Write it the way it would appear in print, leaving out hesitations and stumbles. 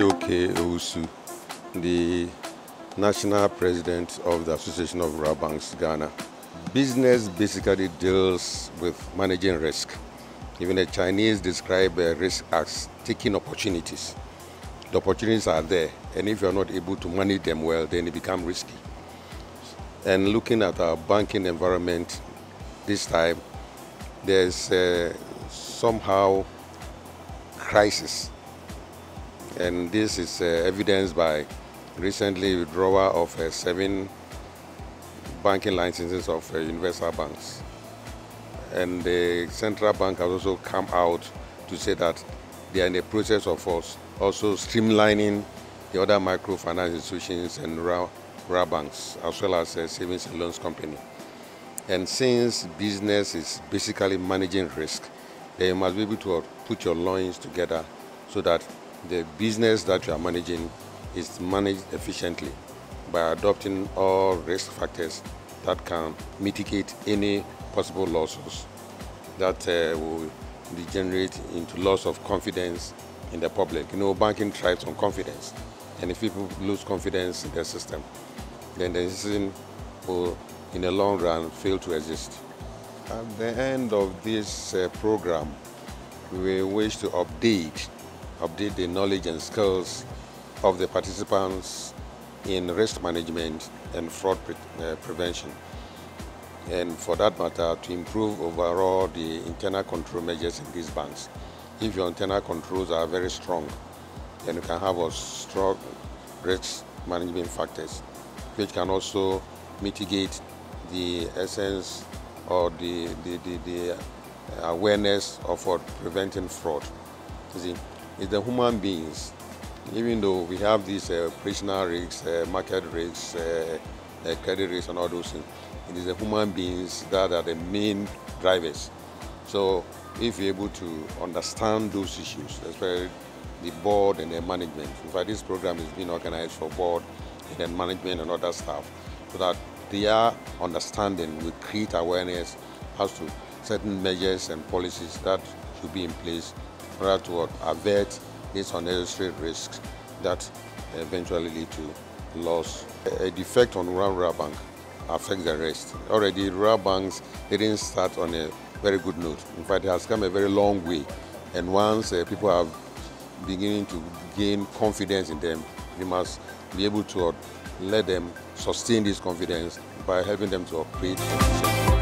D.O.K. Owusu, the national president of the Association of Rural Banks, Ghana. Business basically deals with managing risk. Even the Chinese describe risk as taking opportunities. The opportunities are there, and if you're not able to manage them well, then they become risky. And looking at our banking environment this time, there's somehow crisis. And this is evidenced by recently withdrawal of 7 banking licenses of universal banks. And the central bank has also come out to say that they are in the process of also streamlining the other microfinance institutions and rural banks, as well as savings and loans company. And since business is basically managing risk, you must be able to put your loins together so that the business that you are managing is managed efficiently by adopting all risk factors that can mitigate any possible losses that will degenerate into loss of confidence in the public. You know, banking thrives on confidence, and if people lose confidence in their system, then the system will, in the long run, fail to exist. At the end of this program, we wish to update the knowledge and skills of the participants in risk management and fraud prevention. And for that matter, to improve overall the internal control measures in these banks. If your internal controls are very strong, then you can have a strong risk management factors, which can also mitigate the essence or the awareness of preventing fraud. You see, it's the human beings. Even though we have these operational risks, market risks, credit risks and all those things, it is the human beings that are the main drivers. So if you're able to understand those issues, especially the board and the management. In fact, this program is being organized for board and then management and other staff, so that their understanding will create awareness as to certain measures and policies that should be in place in order to avert these unnecessary risks that eventually lead to loss. A defect on rural bank affects the rest. Already, rural banks didn't start on a very good note. In fact, it has come a very long way. And once people are beginning to gain confidence in them, we must be able to let them sustain this confidence by helping them to operate.